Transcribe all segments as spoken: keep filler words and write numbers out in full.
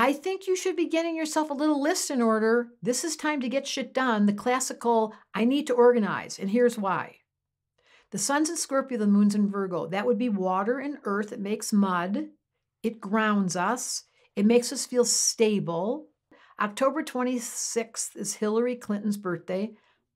I think you should be getting yourself a little list in order. This is time to get shit done. The classical, I need to organize, and here's why. The sun's in Scorpio, the moon's in Virgo. That would be water and earth. It makes mud. It grounds us. It makes us feel stable. October twenty-sixth is Hillary Clinton's birthday.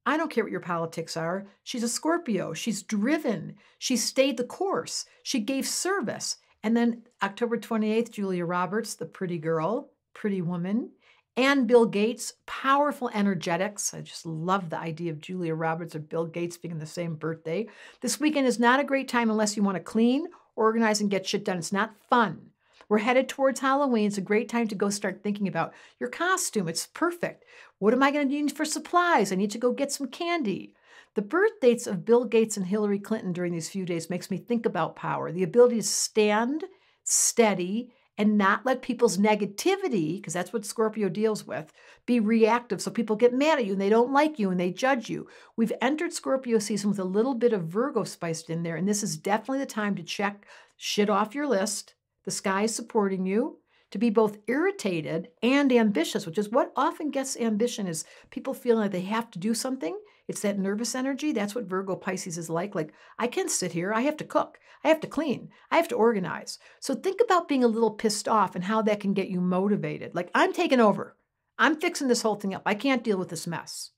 I don't care what your politics are. She's a Scorpio. She's driven. She stayed the course. She gave service. And then October twenty-eighth, Julia Roberts, the pretty girl, pretty woman, and Bill Gates, powerful energetics. I just love the idea of Julia Roberts or Bill Gates being the same birthday. This weekend is not a great time unless you want to clean, organize, and get shit done. It's not fun. We're headed towards Halloween. It's a great time to go start thinking about your costume. It's perfect. What am I going to need for supplies? I need to go get some candy. The birth dates of Bill Gates and Hillary Clinton during these few days makes me think about power, the ability to stand steady and not let people's negativity, because that's what Scorpio deals with, be reactive. So people get mad at you and they don't like you and they judge you. We've entered Scorpio season with a little bit of Virgo spiced in there, and this is definitely the time to check shit off your list. The sky is supporting you to be both irritated and ambitious, which is what often gets ambition, is people feeling like they have to do something. It's that nervous energy. That's what Virgo Pisces is like. Like, I can't sit here. I have to cook. I have to clean. I have to organize. So think about being a little pissed off and how that can get you motivated. Like, I'm taking over. I'm fixing this whole thing up. I can't deal with this mess.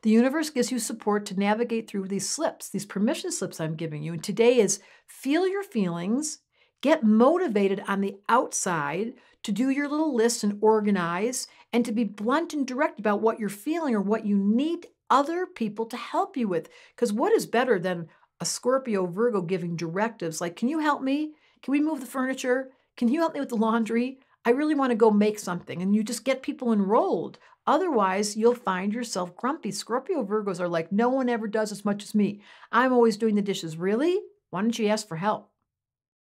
The universe gives you support to navigate through these slips, these permission slips I'm giving you. And today is feel your feelings. Get motivated on the outside to do your little list and organize, and to be blunt and direct about what you're feeling or what you need other people to help you with. Because what is better than a Scorpio Virgo giving directives? Like, can you help me? Can we move the furniture? Can you help me with the laundry? I really want to go make something. And you just get people enrolled. Otherwise, you'll find yourself grumpy. Scorpio Virgos are like, no one ever does as much as me. I'm always doing the dishes. Really? Why don't you ask for help?